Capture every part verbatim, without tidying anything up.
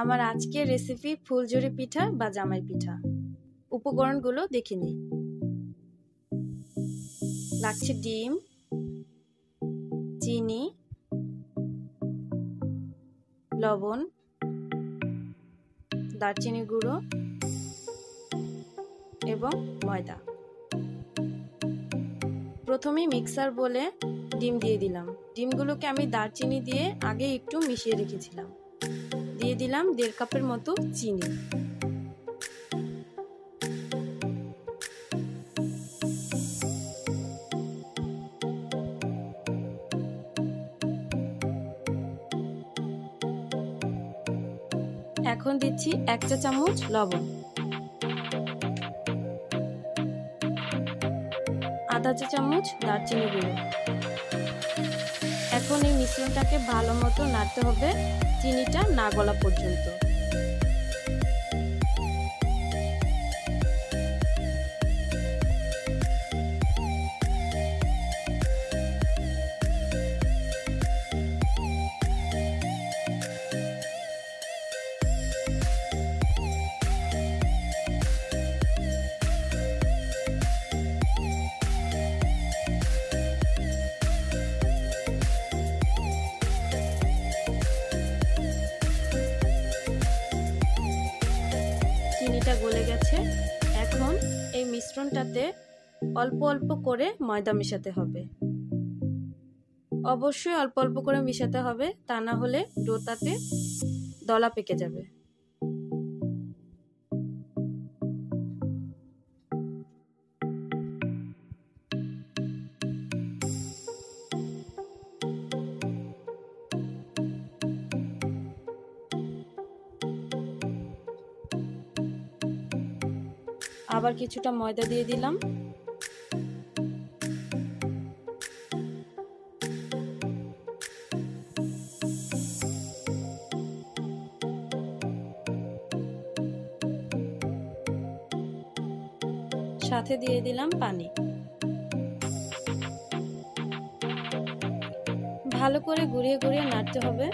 আমার আজকের রেসিপি ফুলঝুরি পিঠা বা জামাই পিঠা। উপকরণগুলো দেখে নিই। লাগছে ডিম, চিনি, লবণ, দারচিনি গুঁড়ো এবং ময়দা। প্রথমে মিক্সার বলে ডিম দিয়ে দিলাম। ডিমগুলোকে আমি দারচিনি দিয়ে আগে একটু মিশিয়ে রেখেছিলাম। দিয়ে দিলাম দেড় কাপের মতো চিনি। এখন দিচ্ছি এক চা চামচ লবণ, আধা চা চামচ দারচিনি গুঁড়ো। এখন এই মিশ্রণটাকে ভালো মতো নাড়তে হবে চিনিটা না গলা পর্যন্ত। চিনিটা গলে গেছে। এখন এই মিশ্রণটাতে অল্প অল্প করে ময়দা মেশাতে হবে। অবশ্যই অল্প অল্প করে মেশাতে হবে, তা না হলে ডোটাতে দলা পেকে যাবে। আবার কিছুটা ময়দা দিয়ে দিলাম। সাথে দিয়ে দিলাম পানি। ভালো করে গুঁড়িয়ে গুঁড়িয়ে নাড়তে হবে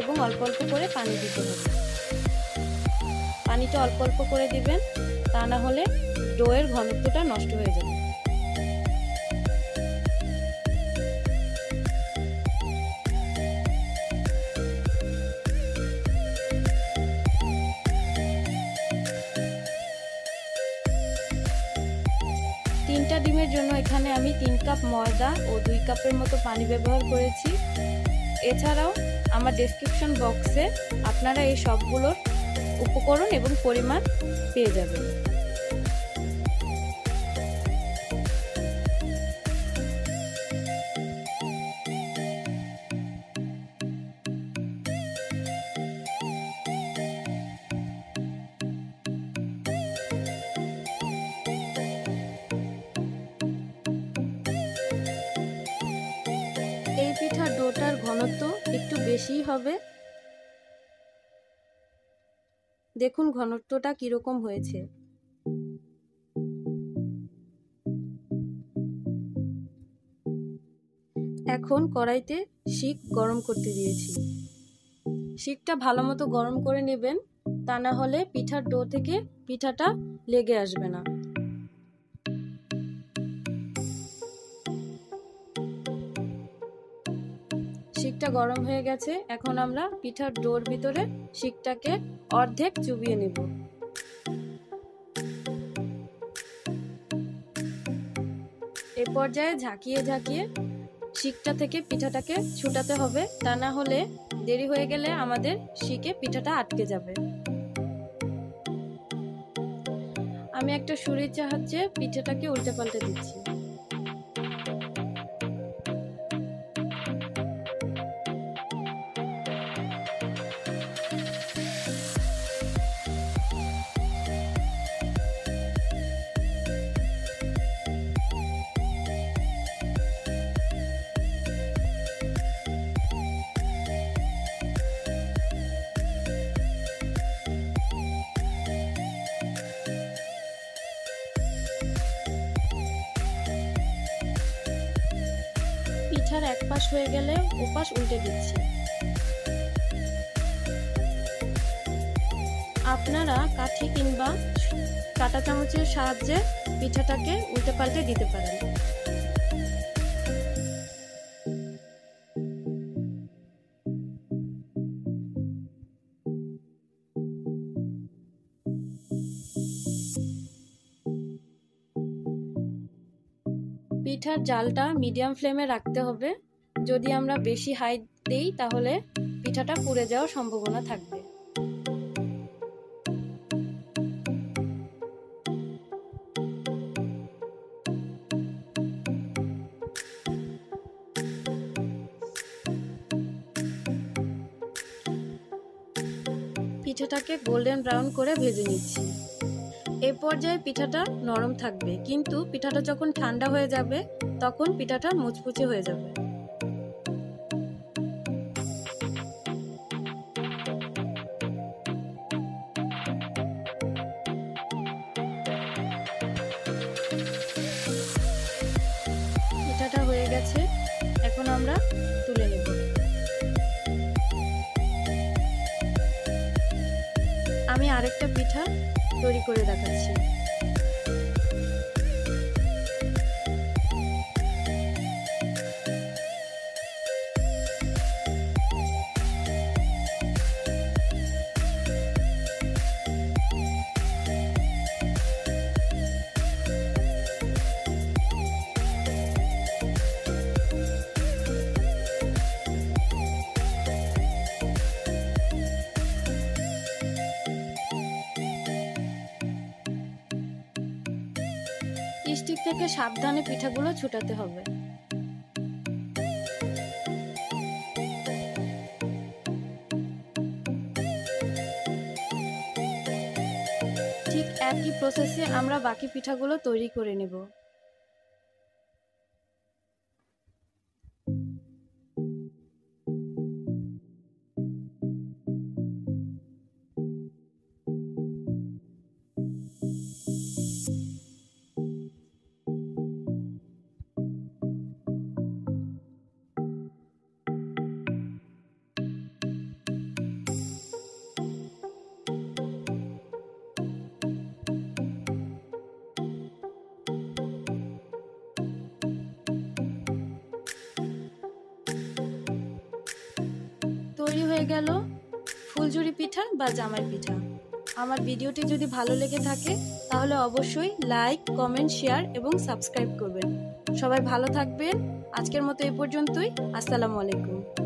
এবং অল্প অল্প করে পানি দিতে হবে। পানিটা অল্প অল্প করে দিবেন, তা না হলে ডোয়ের ঘনত্বটা নষ্ট হয়ে যাবে। তিনটা ডিমের জন্য এখানে আমি তিন কাপ ময়দা ও দুই কাপের মতো পানি ব্যবহার করেছি। এছাড়াও আমার ডেসক্রিপশন বক্সে আপনারা এই সবগুলোর উপকরণ এবং পরিমাণ পেয়ে যাবেন। এই পিঠা ডোটার ঘনত্ব একটু বেশিই হবে। দেখুন ঘনত্বটা কিরকম হয়েছে। এখন কড়াইতে শিক গরম করতে দিয়েছি। শিকটা ভালো মতো গরম করে নেবেন, তা না হলে পিঠার ডো থেকে পিঠাটা লেগে আসবে না। শিকটা গরম হয়ে গেছে। এখন আমরা পিঠার ডোর ভিতরে শিকটাকে অর্ধেক চুবিয়ে নেব। এ পর্যায়ে ঝাঁকিয়ে ঝাঁকিয়ে শিকটা থেকে পিঠাটাকে ছুটাতে হবে, তা না হলে দেরি হয়ে গেলে আমাদের শিকে পিঠাটা আটকে যাবে। আমি একটা ছুরির সাহায্যে পিঠাটাকে উল্টে পাল্টে দিচ্ছি। এক পাশ হয়ে গেলে ওপাশ উল্টে দিচ্ছি। আপনারা কাঠি কিংবা কাঁটা চামচের সাহায্যে পিঠাটাকে উল্টে পাল্টে দিতে পারেন। পিঠার জালটা মিডিয়াম ফ্লেমে রাখতে হবে, যদি আমরা বেশি হাই দেই তাহলে পিঠাটা পুড়ে যাওয়ার সম্ভাবনা থাকবে। পিঠাটাকে গোল্ডেন ব্রাউন করে ভেজে নিচ্ছি। এই পর্যায়ে পিঠাটা নরম থাকবে, কিন্তু পিঠাটা যখন ঠান্ডা হয়ে যাবে তখন পিঠাটা মুচমুচে হয়ে যাবে। পিঠাটা হয়ে গেছে, এখন আমরা তুলে নেব। আমি আরেকটা পিঠা তৈরি করে দেখাচ্ছি। স্টিক থেকে সাবধানে পিঠাগুলো ছুটাতে হবে। ঠিক একই প্রসেসে আমরা বাকি পিঠাগুলো তৈরি করে নেব। তৈরি হয়ে গেল ফুলঝুরি পিঠা বা জামাই পিঠা। আমার ভিডিওটি যদি ভালো লেগে থাকে তাহলে অবশ্যই লাইক, কমেন্ট, শেয়ার এবং সাবস্ক্রাইব করবেন। সবাই ভালো থাকবেন। আজকের মতো এ পর্যন্তই। আসসালামু আলাইকুম।